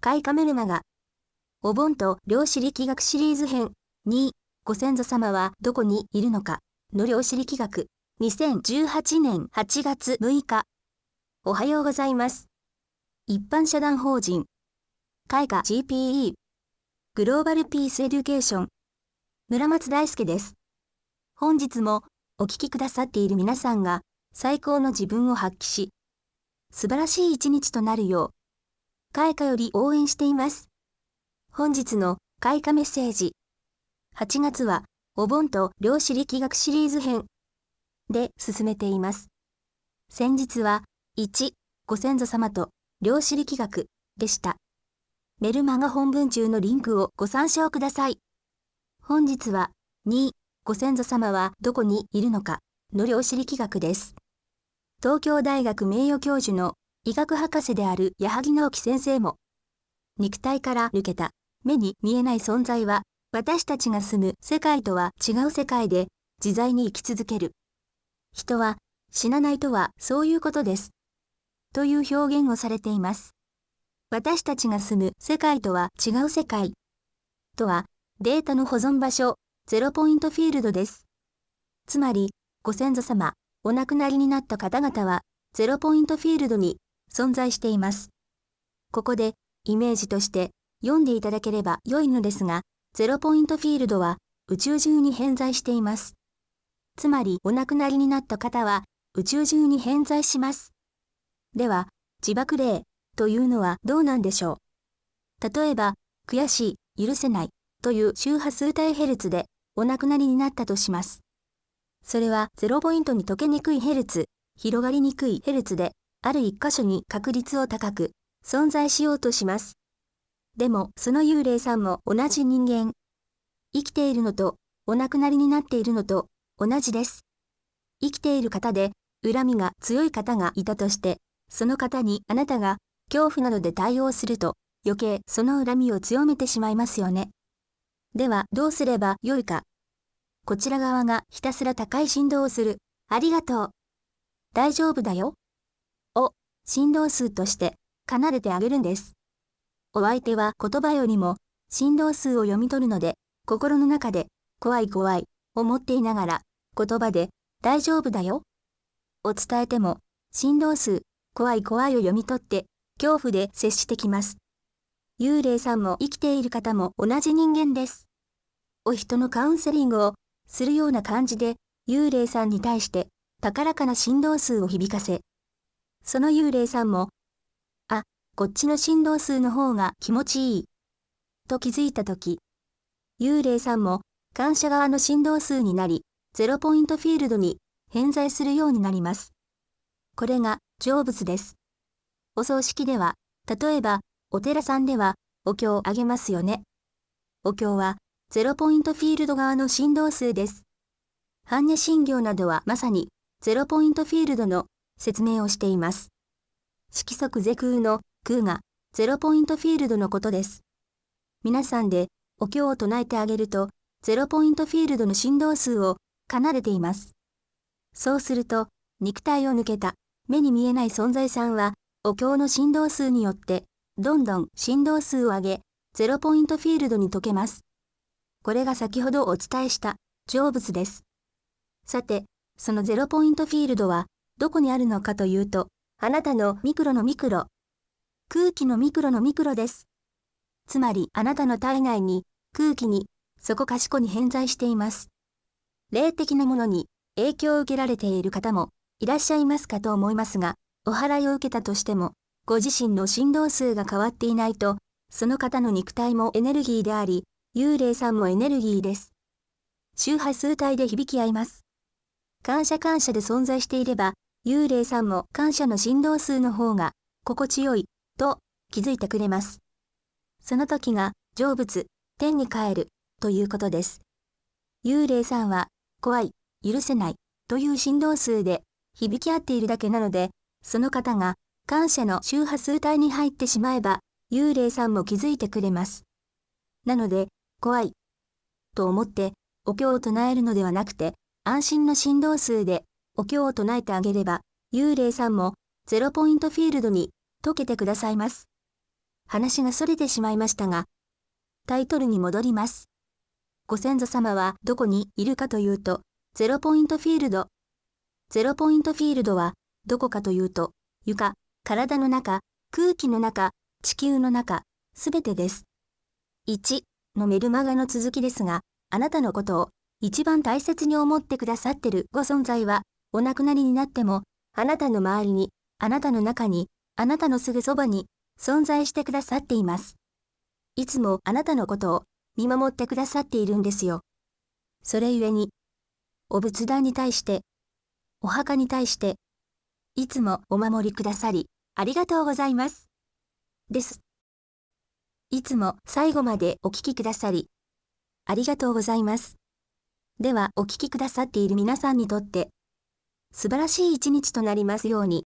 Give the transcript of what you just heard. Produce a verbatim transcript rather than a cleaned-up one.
甲斐カメルマガ。お盆と量子力学シリーズ編に、ご先祖様はどこにいるのかの量子力学。にせんじゅうはちねんはちがつむいか。おはようございます。一般社団法人。甲斐 ジーピーイー。グローバルピースエデュケーション。村松大輔です。本日もお聞きくださっている皆さんが最高の自分を発揮し、素晴らしい一日となるよう、甲斐かより応援しています。本日の甲斐かメッセージ。はちがつはお盆と量子力学シリーズ編で進めています。先日はいち、ご先祖様と量子力学でした。メルマガ本文中のリンクをご参照ください。本日はに、ご先祖様はどこにいるのかの量子力学です。東京大学名誉教授の医学博士である矢萩直樹先生も、肉体から抜けた目に見えない存在は、私たちが住む世界とは違う世界で自在に生き続ける。人は死なないとはそういうことです。という表現をされています。私たちが住む世界とは違う世界とは、データの保存場所、ゼロポイントフィールドです。つまり、ご先祖様、お亡くなりになった方々は、ゼロポイントフィールドに存在しています。ここで、イメージとして読んでいただければ良いのですが、ゼロポイントフィールドは宇宙中に偏在しています。つまり、お亡くなりになった方は宇宙中に偏在します。では、自爆霊というのはどうなんでしょう。例えば、悔しい、許せないという周波数帯ヘルツでお亡くなりになったとします。それはゼロポイントに溶けにくいヘルツ、広がりにくいヘルツで、ある一箇所に確率を高く存在しようとします。でもその幽霊さんも同じ人間。生きているのとお亡くなりになっているのと同じです。生きている方で恨みが強い方がいたとして、その方にあなたが恐怖などで対応すると余計その恨みを強めてしまいますよね。ではどうすればよいか。こちら側がひたすら高い振動をする。ありがとう。大丈夫だよ。を振動数として奏でてあげるんです。お相手は言葉よりも振動数を読み取るので、心の中で怖い怖いを持っていながら言葉で大丈夫だよを伝えても、振動数怖い怖いを読み取って恐怖で接してきます。幽霊さんも生きている方も同じ人間です。お人のカウンセリングをするような感じで、幽霊さんに対して高らかな振動数を響かせ、その幽霊さんも、あ、こっちの振動数の方が気持ちいいと気づいたとき、幽霊さんも感謝側の振動数になり、ゼロポイントフィールドに偏在するようになります。これが成仏です。お葬式では、例えばお寺さんではお経をあげますよね。お経はゼロポイントフィールド側の振動数です。般若心経などはまさにゼロポイントフィールドの説明をしています。色即是空の空がゼロポイントフィールドのことです。皆さんでお経を唱えてあげると、ゼロポイントフィールドの振動数を奏でています。そうすると、肉体を抜けた目に見えない存在さんは、お経の振動数によって、どんどん振動数を上げ、ゼロポイントフィールドに溶けます。これが先ほどお伝えした成仏です。さて、そのゼロポイントフィールドはどこにあるのかというと、あなたのミクロのミクロ、空気のミクロのミクロです。つまりあなたの体内に、空気に、そこかしこに偏在しています。霊的なものに影響を受けられている方もいらっしゃいますかと思いますが、お祓いを受けたとしても、ご自身の振動数が変わっていないと、その方の肉体もエネルギーであり、幽霊さんもエネルギーです。周波数帯で響き合います。感謝感謝で存在していれば、幽霊さんも感謝の振動数の方が心地よいと気づいてくれます。その時が成仏、天に帰るということです。幽霊さんは怖い、許せないという振動数で響き合っているだけなので、その方が感謝の周波数帯に入ってしまえば、幽霊さんも気づいてくれます。なので、怖いと思ってお経を唱えるのではなくて、安心の振動数でお経を唱えてあげれば、幽霊さんもゼロポイントフィールドに溶けてくださいます。話が逸れてしまいましたが、タイトルに戻ります。ご先祖様はどこにいるかというと、ゼロポイントフィールド。ゼロポイントフィールドは、どこかというと、床、体の中、空気の中、地球の中、すべてです。いちのメルマガの続きですが、あなたのことを一番大切に思ってくださってるご存在は、お亡くなりになっても、あなたの周りに、あなたの中に、あなたのすぐそばに、存在してくださっています。いつもあなたのことを見守ってくださっているんですよ。それゆえに、お仏壇に対して、お墓に対して、いつもお守りくださり、ありがとうございます。です。いつも最後までお聞きくださり、ありがとうございます。ではお聞きくださっている皆さんにとって、素晴らしい一日となりますように。